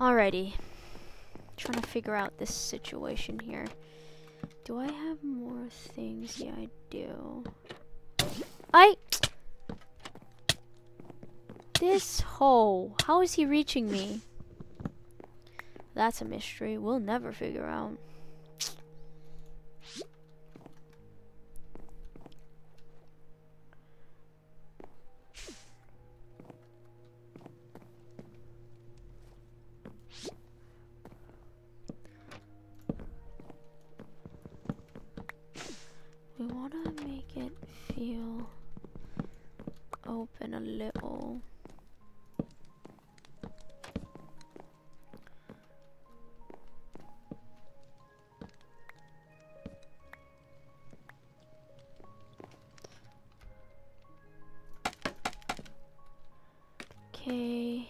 Alrighty. Trying to figure out this situation here. Do I have more things? Yeah, I do. This hole. How is he reaching me? That's a mystery. We'll never figure out. We want to make it feel open a little. Okay.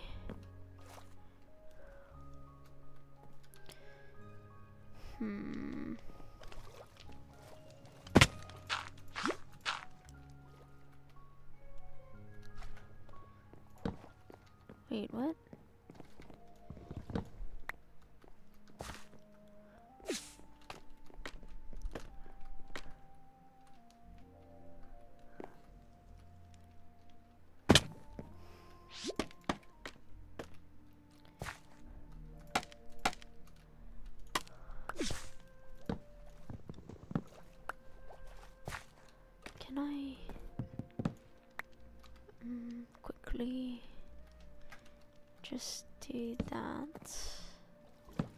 Wait, what? Just do that.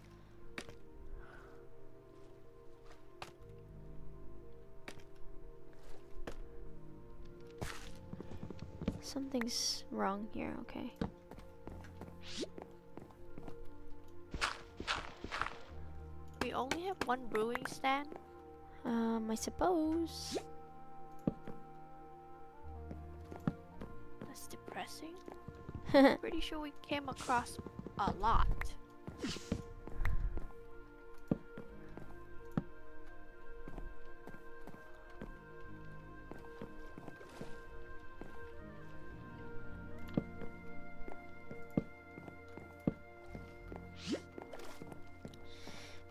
Something's wrong here, okay. We only have one brewing stand? I suppose. That's depressing. Pretty sure we came across a lot.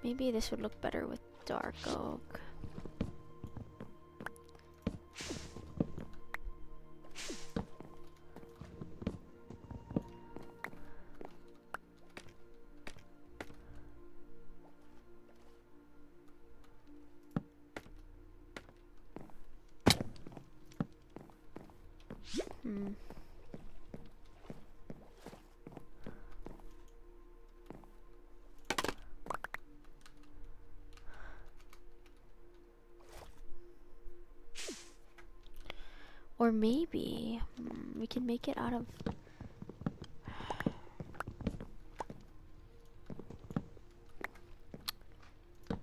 Maybe this would look better with dark oak. Or maybe we can make it out of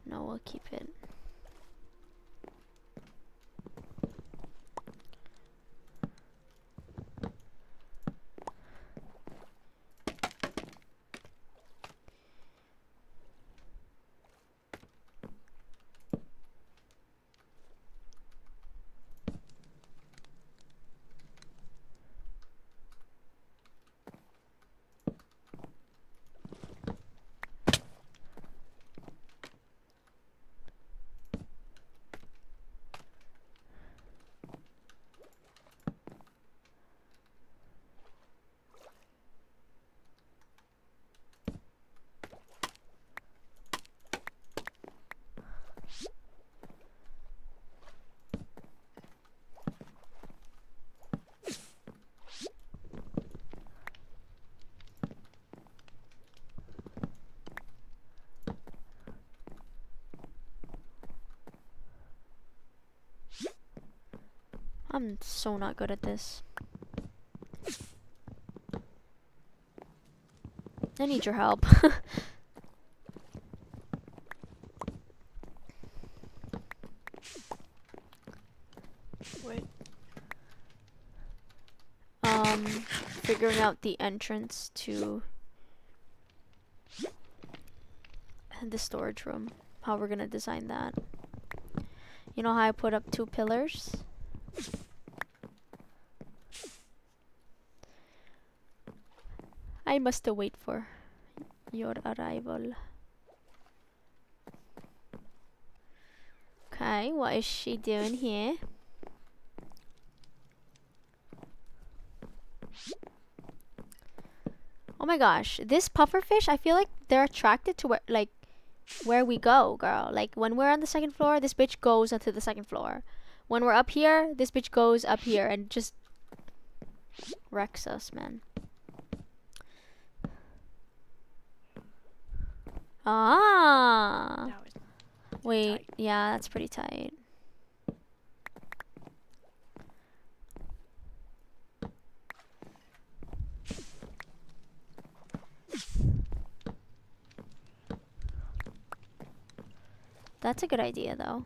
no, we'll keep it. I'm so not good at this. I need your help. Wait. Figuring out the entrance to the storage room. How we're gonna design that. You know how I put up two pillars? I must await for your arrival. Okay, what is she doing here? Oh my gosh, this pufferfish, I feel like they're attracted to where we go, girl. Like, when we're on the second floor, this bitch goes onto the second floor. When we're up here, this bitch goes up here and just wrecks us, man. Ah! Wait, yeah, that's pretty tight. That's a good idea, though.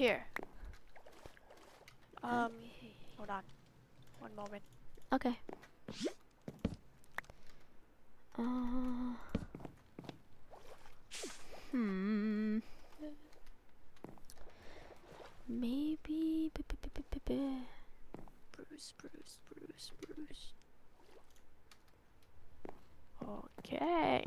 Here. Hold on. One moment. Okay. Maybe. Bruce. Okay.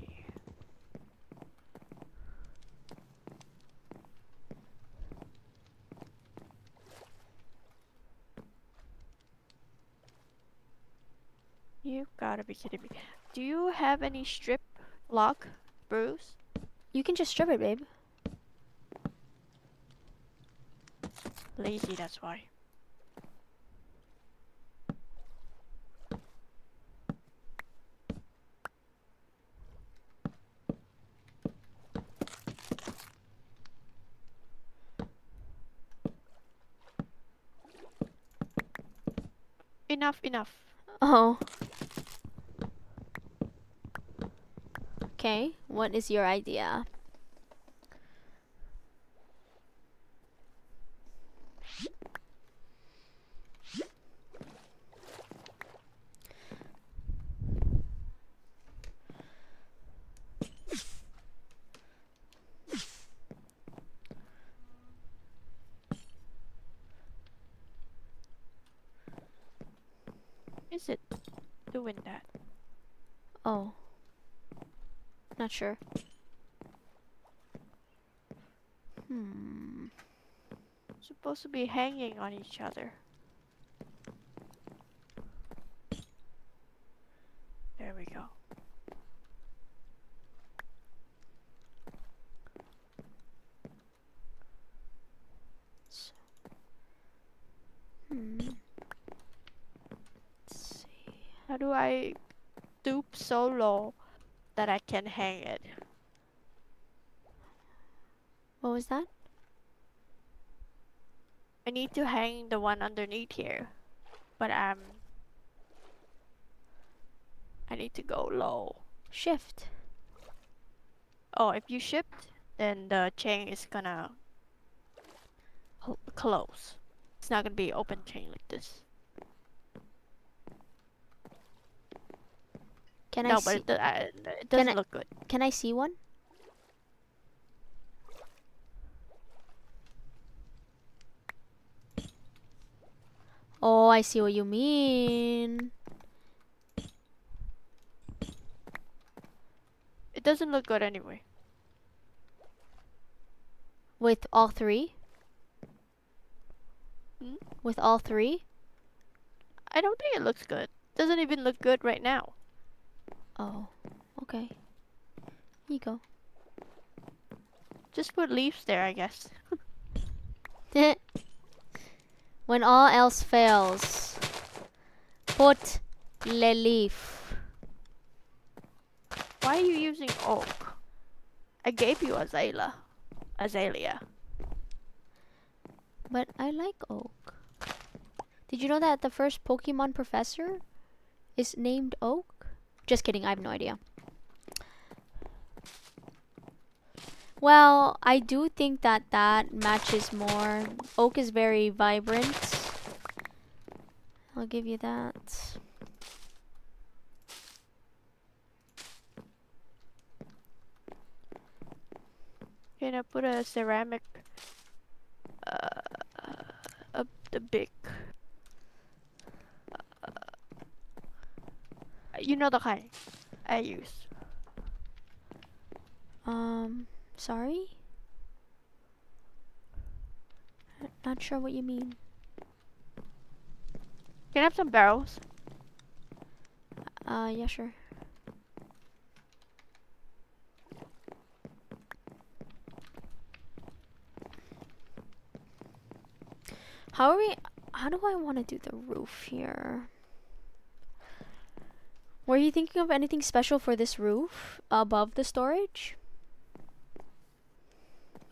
You gotta be kidding me. Do you have any strip lock, Bruce? You can just strip it, babe. Lazy, that's why. Enough. Oh. Okay, what is your idea? Is it doing that? Oh. Not sure. Supposed to be hanging on each other. There we go. Let's see. How do I stoop so low that I can hang it? What was that? I need to hang the one underneath here, but I need to go low. Shift. Oh, if you shift, then the chain is gonna close. It's not gonna be open chain like this. Can I see? But it doesn't look good. Can I see one? Oh, I see what you mean. It doesn't look good anyway. With all three? Hmm? With all three? I don't think it looks good. Doesn't even look good right now. Oh, okay. Here you go. Just put leaves there, I guess. When all else fails, put le leaf. Why are you using oak? I gave you azalea. But I like oak. Did you know that the first Pokemon professor is named Oak? Just kidding, I have no idea. Well, I do think that that matches more. Oak is very vibrant. I'll give you that. Can I put a ceramic up the beak? You know the kind I use. Sorry? Not sure what you mean. Can I have some barrels? Yeah, sure. How do I want to do the roof here? Were you thinking of anything special for this roof above the storage?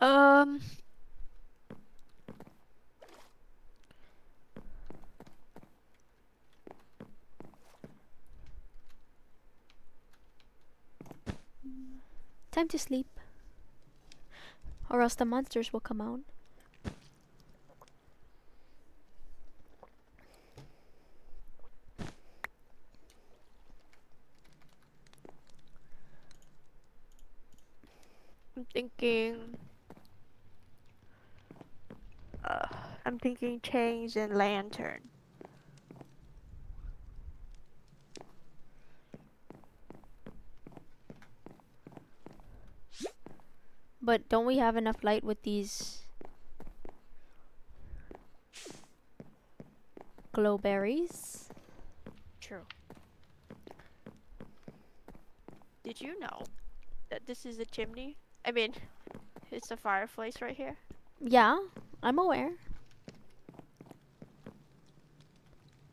Time to sleep, or else the monsters will come out. I'm thinking chains and lantern. But don't we have enough light with these glow berries? True. Did you know that this is a chimney? I mean, it's a fireplace right here. Yeah, I'm aware.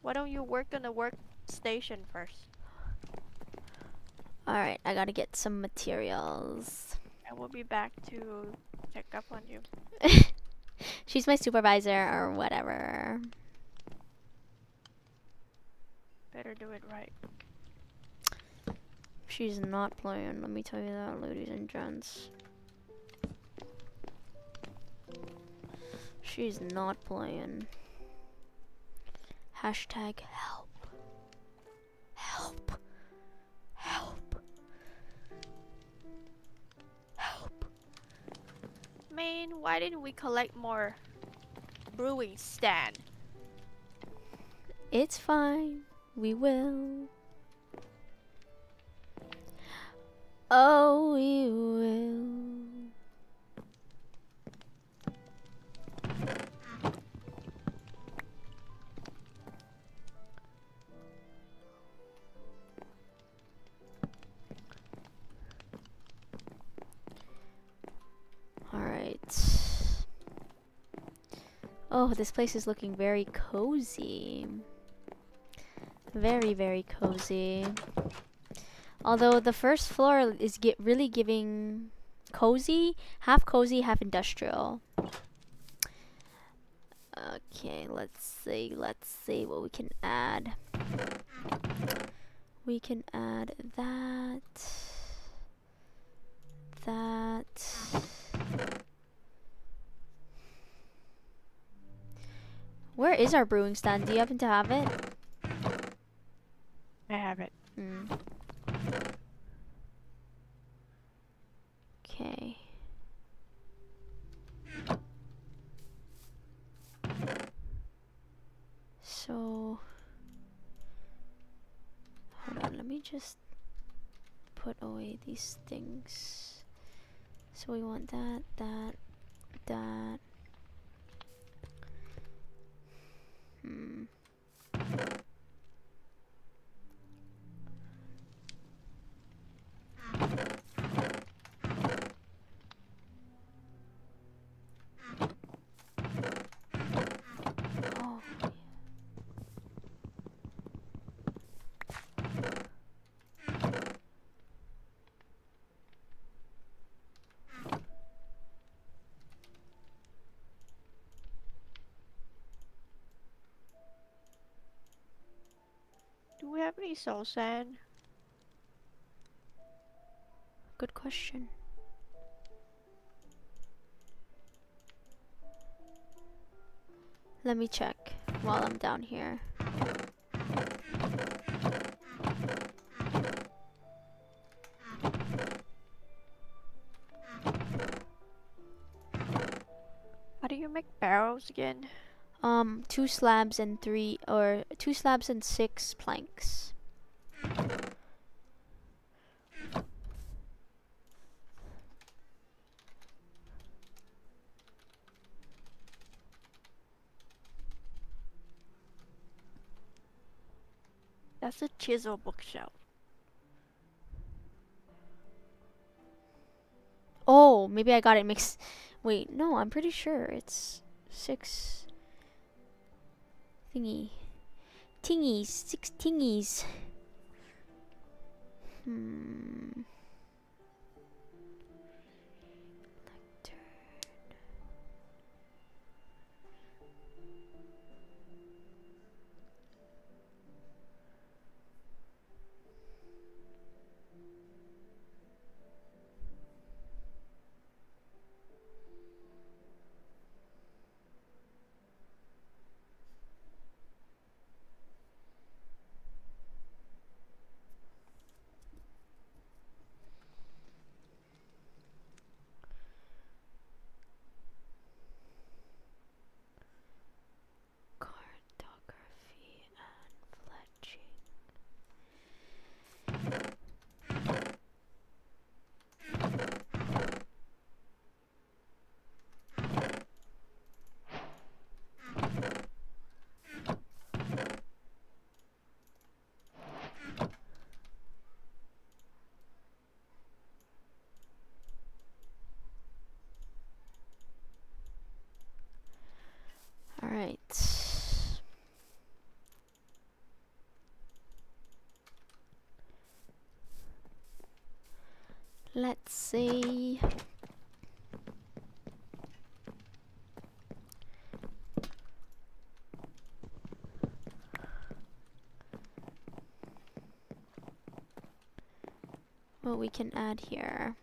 Why don't you work on the workstation first? Alright, I gotta get some materials. I will be back to check up on you. She's my supervisor or whatever. Better do it right. She's not playing, let me tell you that, ladies and gents. She's not playing. Hashtag help. Help. Help. Help. Man, why didn't we collect more brewing stand? It's fine. We will. Oh, we will. All right. Oh, this place is looking very cozy. Very, very cozy. Although the first floor is really giving cozy, half industrial. Okay, let's see what we can add. We can add that. Where is our brewing stand? Do you happen to have it? I have it. Mm. Okay. So hold on, let me just put away these things. So we want that. Do we have any soul sand? Good question. Let me check while I'm down here. How do you make barrels again? 2 slabs and 3 or 2 slabs and 6 planks. That's a chisel bookshelf. Oh, maybe I got it mixed. Wait, no, I'm pretty sure it's 6 tingies, 6 tingies. Let's see. What we can add here.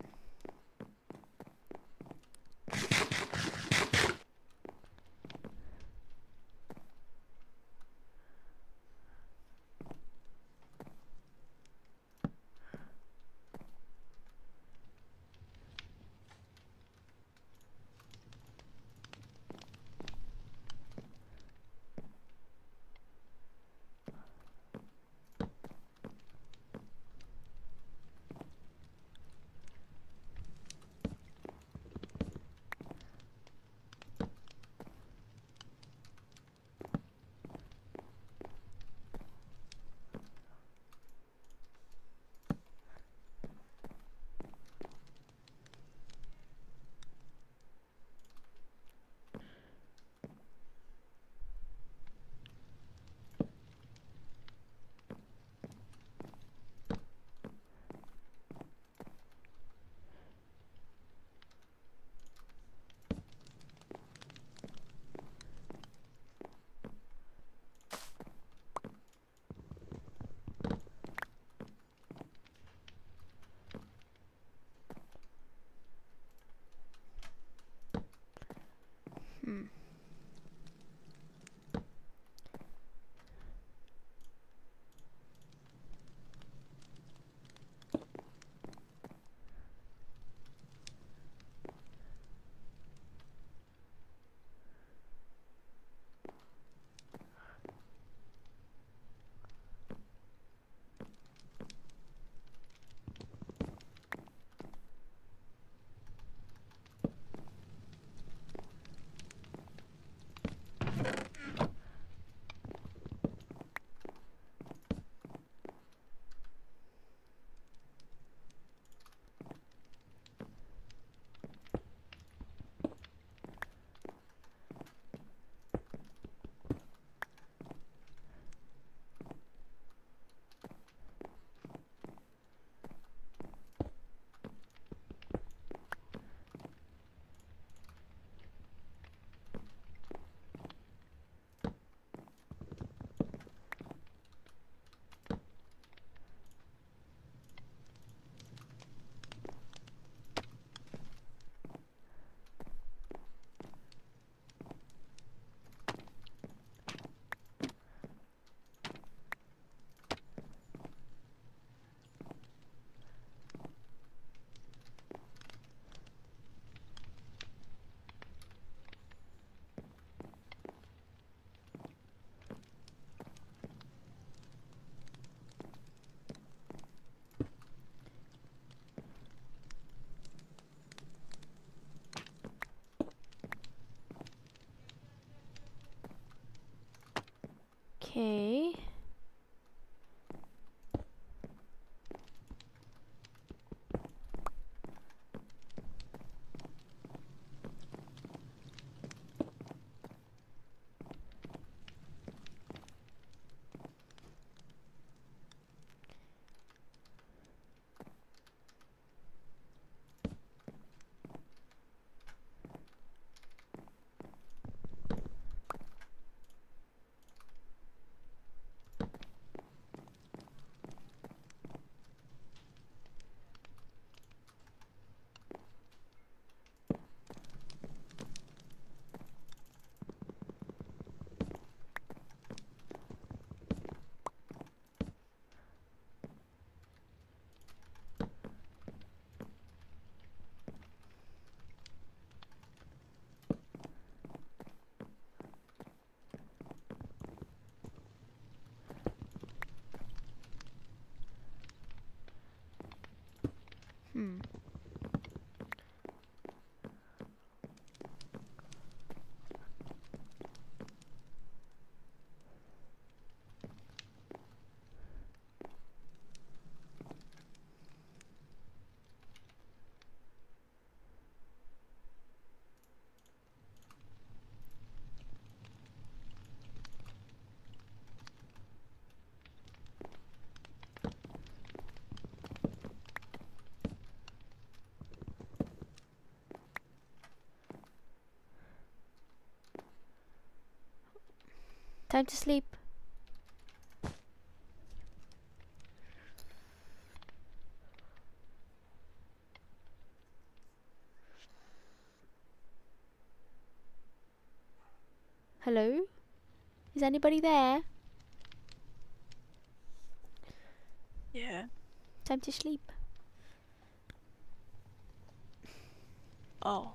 Time to sleep. Hello? Is anybody there? Yeah. Time to sleep. Oh.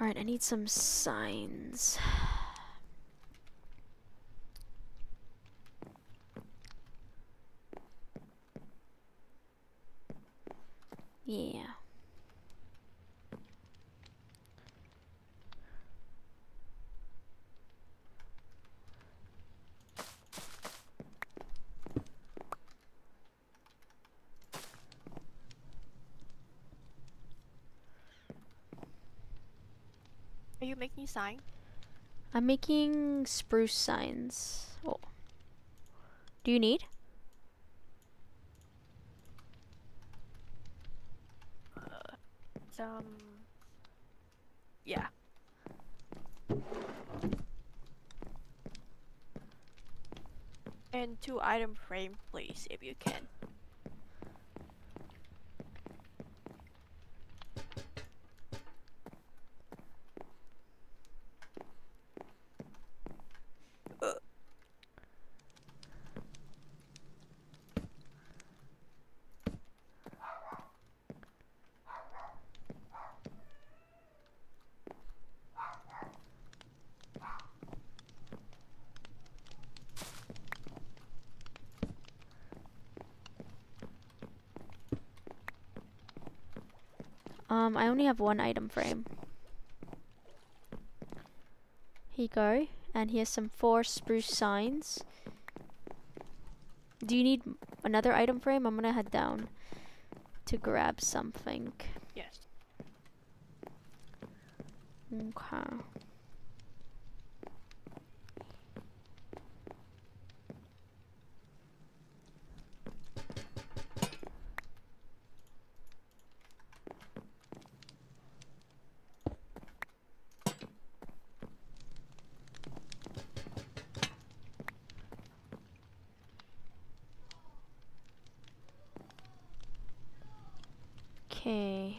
Alright, I need some signs. Yeah. Are you making sign? I'm making spruce signs. Oh. Do you need? Some... Yeah. And 2 item frame, please, if you can. I only have 1 item frame. Here you go. And here's some 4 spruce signs. Do you need another item frame? I'm gonna head down to grab something. Yes. Okay. Okay.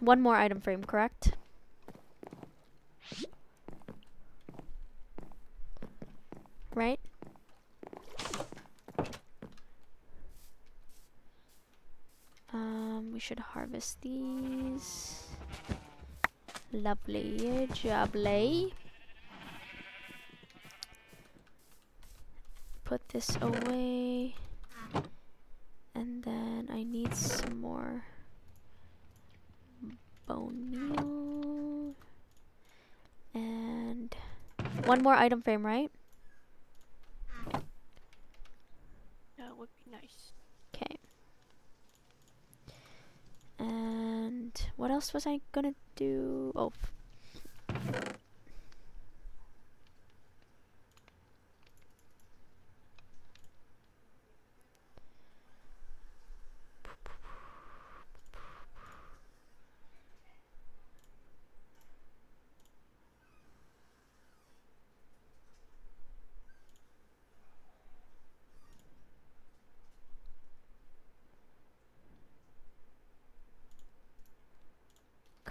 One more item frame, correct? Right? We should harvest these. Lovely job, lay. Put this away. And then I need some more bone meal. And 1 more item frame, right? That would be nice. Okay. And what else was I gonna do? Oh.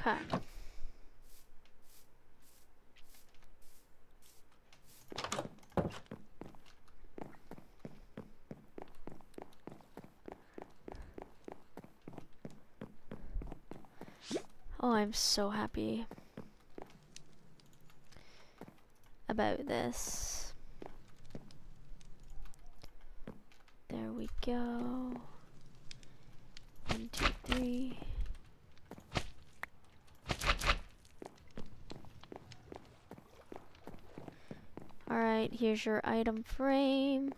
Okay. Oh, I'm so happy about this. There we go. 1, 2, 3. Alright, here's your item frame.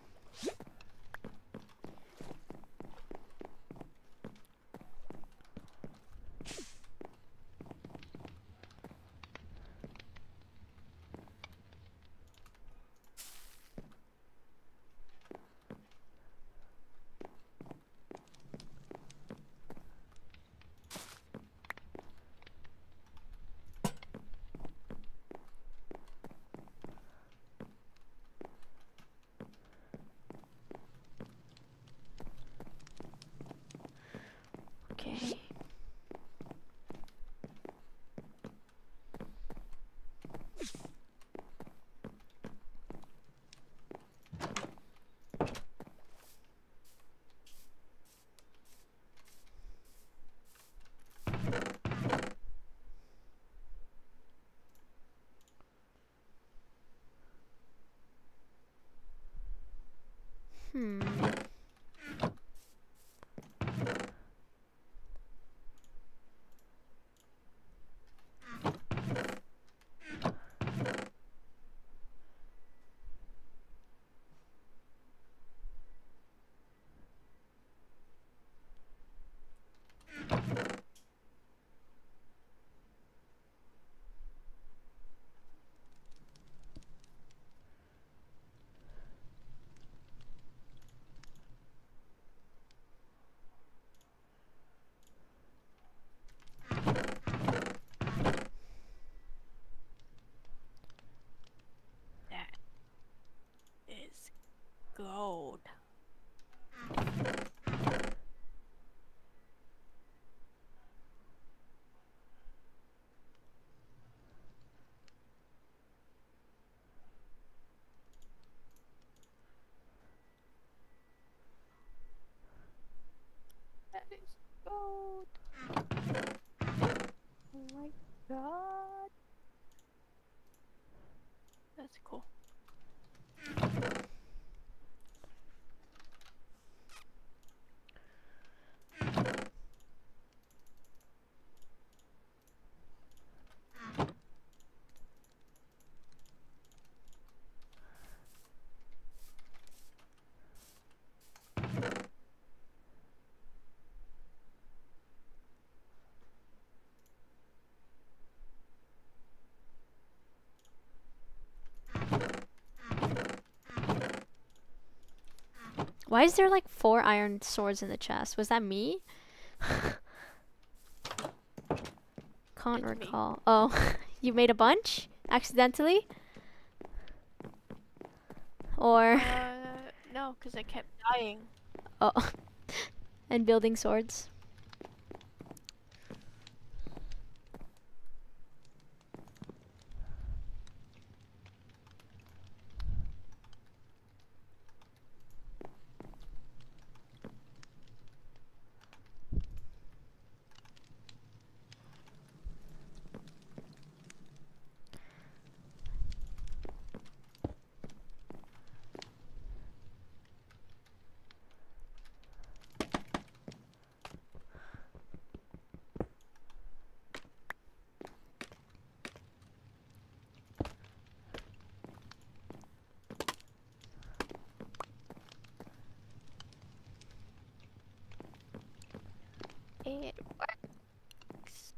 goat. Oh my god. That's cool. Why is there like 4 iron swords in the chest? Was that me? Can't recall. Me. Oh, you made a bunch? Accidentally? Or... no, because I kept dying. Oh. And building swords. It works.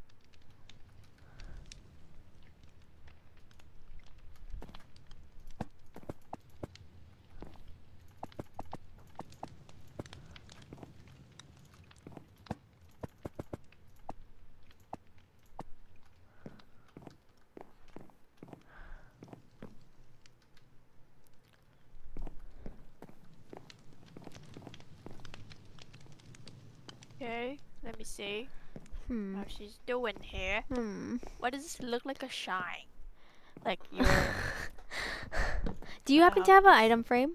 Okay. Let me see how she's doing here. What does this look like? A shine? Like you. Do you happen to have an item frame?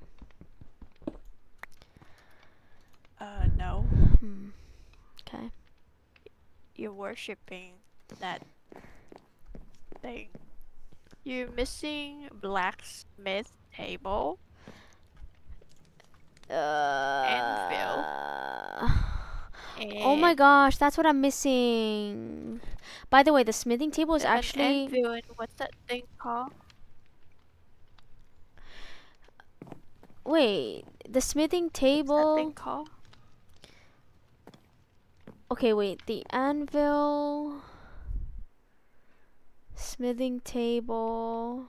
No. Okay. You're worshipping that thing. You're missing blacksmith table. Anvil. Oh my gosh, that's what I'm missing. By the way, the smithing table is actually... What's that thing called? Wait, the smithing table... What's that thing called? Okay, wait, the anvil... Smithing table...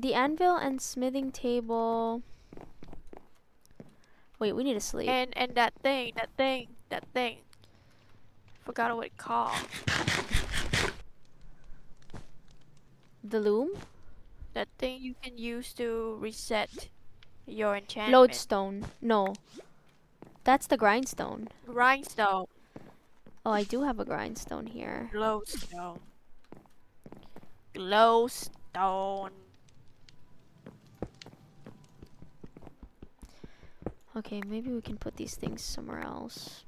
The anvil and smithing table. Wait, we need to sleep. And that thing. Forgot what it's called. The loom? That thing you can use to reset your enchantment. Lodestone. No. That's the grindstone. Grindstone. Oh, I do have a grindstone here. Glowstone. Glowstone. Okay, maybe we can put these things somewhere else.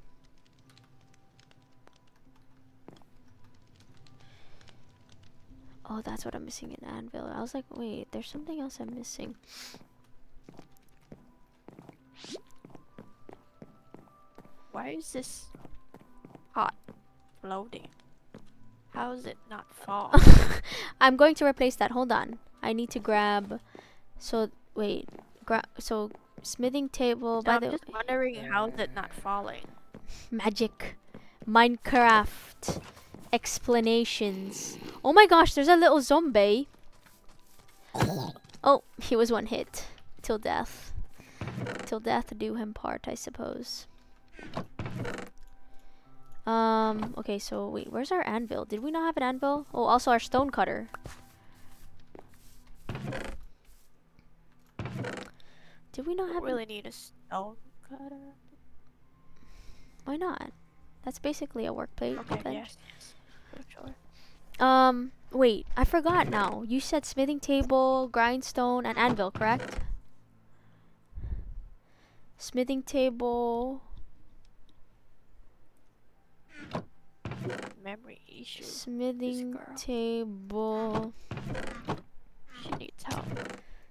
Oh, that's what I'm missing in anvil. I was like, wait, there's something else I'm missing. Why is this pot floating? How is it not fall? I'm going to replace that. Hold on. I need to grab... So, wait. Smithing table. By the way, I'm just wondering how is it not falling. Magic, Minecraft explanations. Oh my gosh, there's a little zombie. Oh, he was one hit till death. Till death do him part, I suppose. Okay, so wait, where's our anvil? Did we not have an anvil? Oh, also our stone cutter. Do we not have really need a stone cutter? Why not? That's basically a workbench. Okay, yes. For sure. Wait, I forgot now. You said smithing table, grindstone, and anvil, correct? Smithing table. Memory issue. Smithing table. She needs help.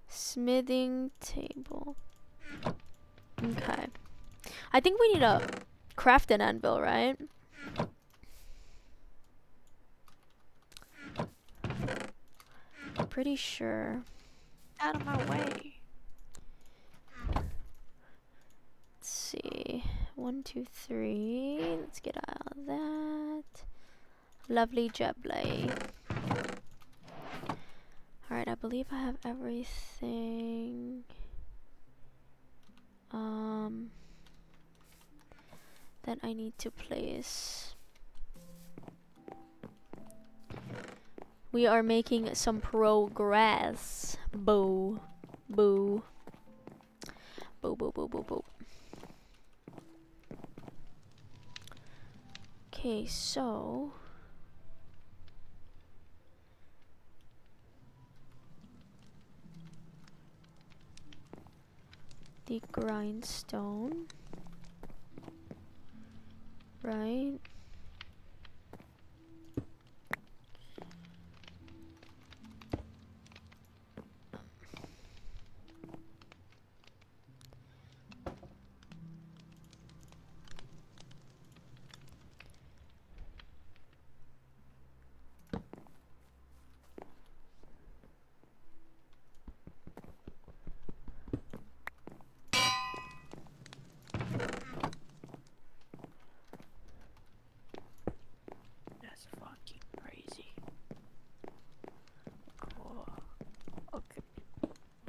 Smithing table. Okay. I think we need a craft an anvil, right? Pretty sure. Out of my way. Let's see. 1, 2, 3. Let's get out of that. Lovely Jeblay. Alright, I believe I have everything. Then I need to place. We are making some progress. Boo. Boo. Boo, boo, boo, boo, boo. Okay, so. The grindstone. Right.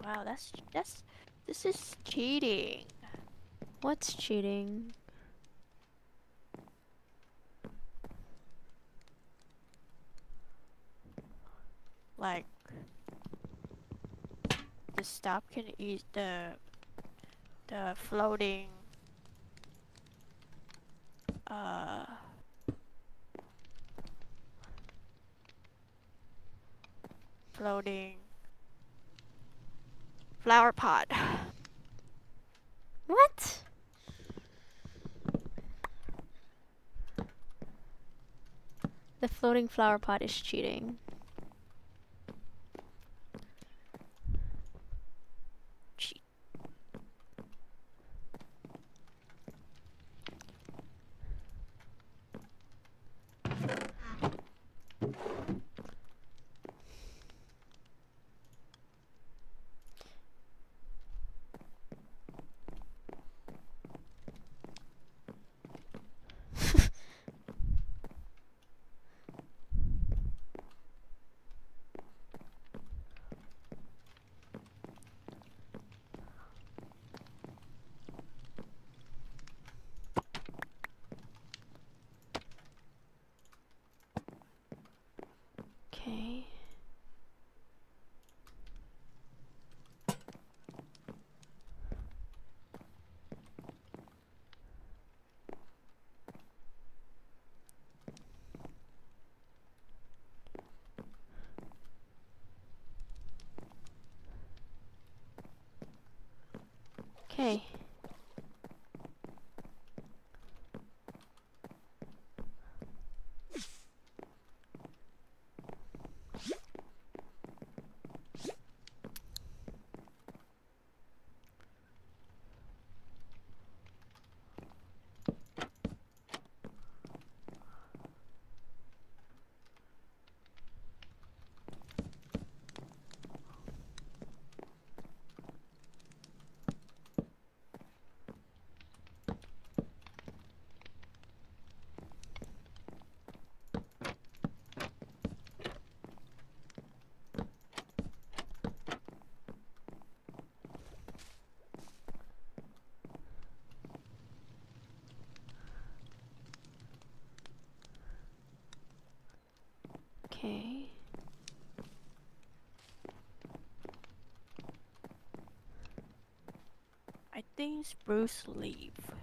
Wow, this is cheating. What's cheating? Like the stop can eat the floating flower pot. What? The floating flower pot is cheating. Cheat. Okay. Okay. I think spruce leaf would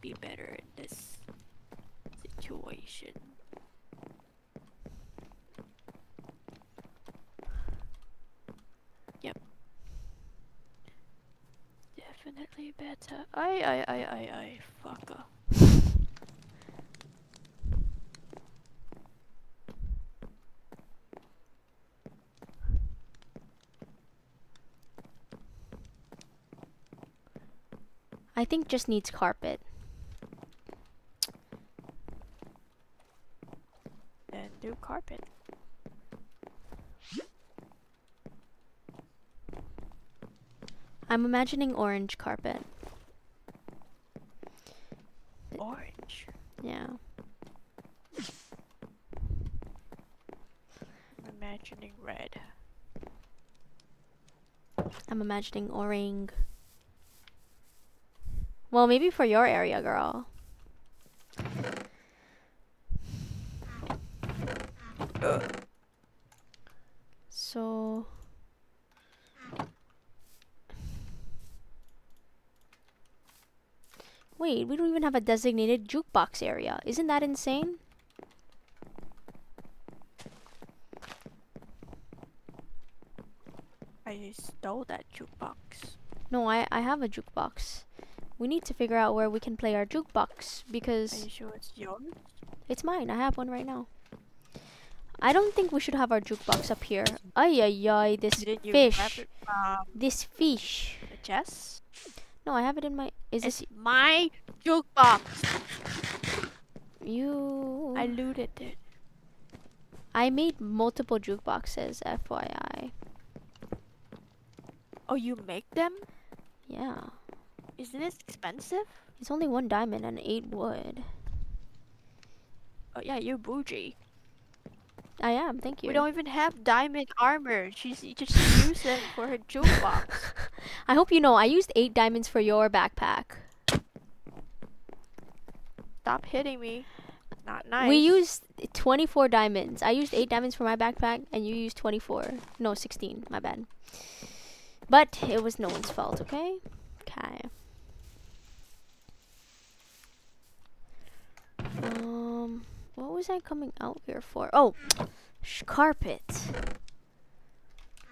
be better in this situation. Definitely better. I fucker. I think just needs carpet. And do carpet. I'm imagining orange carpet. Orange? Yeah. I'm imagining red. I'm imagining orange. Well, maybe for your area, girl. So... Wait, we don't even have a designated jukebox area. Isn't that insane? I stole that jukebox. No, I have a jukebox. We need to figure out where we can play our jukebox because... Are you sure it's yours? It's mine. I have one right now. I don't think we should have our jukebox up here. Ay, ay, ay, this Did fish. You grab it, this fish. Jess? No, I have it in my... Is this my jukebox? You... I looted it. I made multiple jukeboxes, FYI. Oh, you make them? Yeah. Isn't this expensive? It's only 1 diamond and 8 wood. Oh yeah, you're bougie. I am, thank you. We don't even have diamond armor. She just used it for her jukebox. I hope you know, I used 8 diamonds for your backpack. Stop hitting me. Not nice. We used 24 diamonds. I used 8 diamonds for my backpack, and you used 24. No, 16. My bad. But it was no one's fault, okay? Okay. What was I coming out here for? Oh, carpet.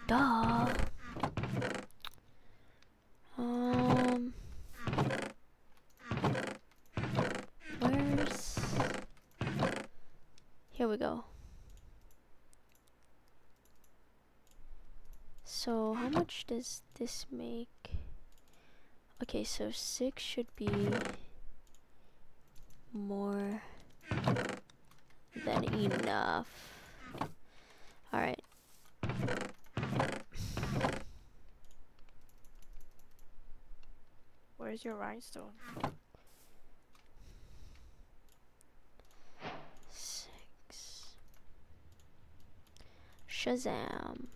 Duh. Where's... Here we go. So, how much does this make? Okay, so 6 should be more than enough. All right. Where's your rhinestone? 6. Shazam.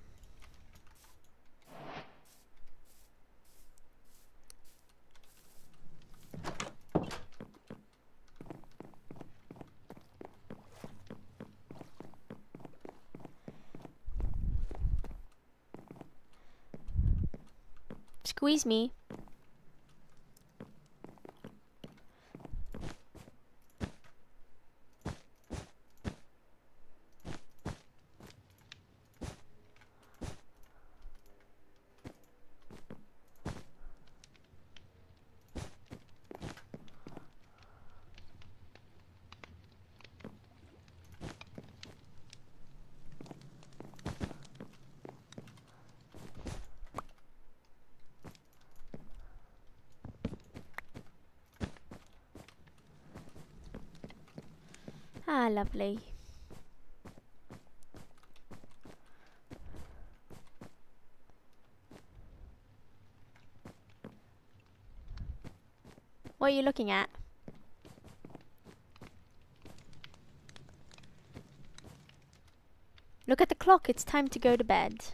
Squeeze me. Ah, lovely. What are you looking at? Look at the clock, it's time to go to bed.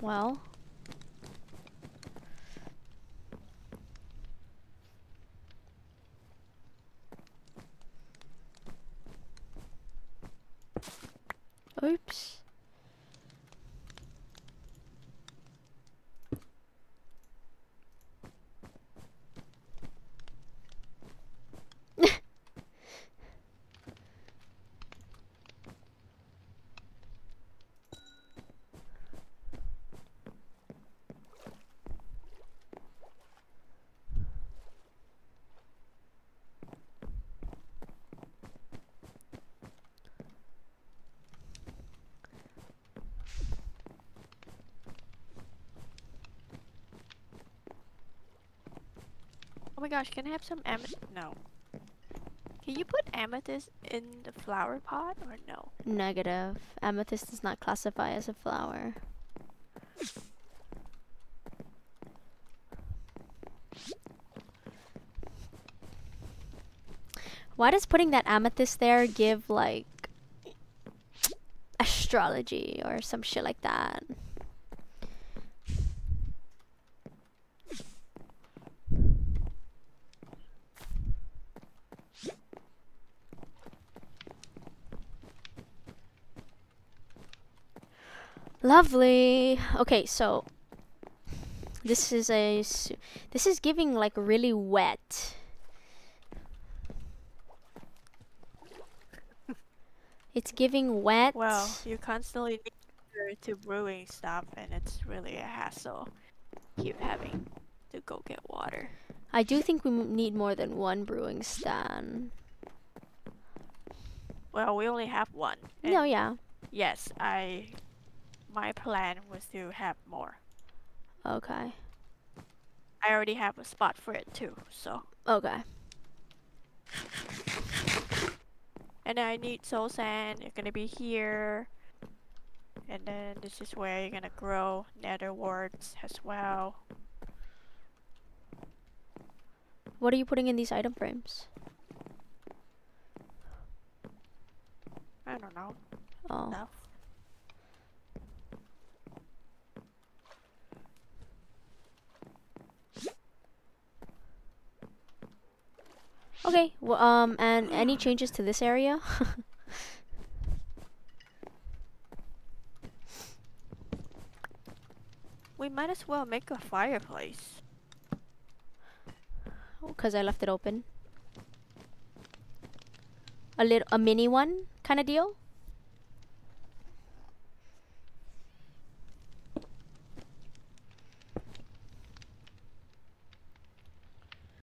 Well, Oops. Oh my gosh, can I have some amethyst? No. Can you put amethyst in the flower pot or no? Negative. Amethyst does not classify as a flower. Why does putting that amethyst there give like astrology or some shit like that? Lovely. Okay, so this is a giving like really wet. It's giving wet. Well, you constantly need water to brewing stuff, and it's really a hassle. Keep having to go get water. I do think we need more than one brewing stand. Well, we only have one. No, yeah. Yes, my plan was to have more. Okay. I already have a spot for it too, so. Okay. And I need soul sand. It's gonna be here. And then this is where you're gonna grow nether warts as well. What are you putting in these item frames? I don't know. Oh. Stuff. Okay, well, and any changes to this area? We might as well make a fireplace. Oh, 'cause I left it open. A mini one kind of deal?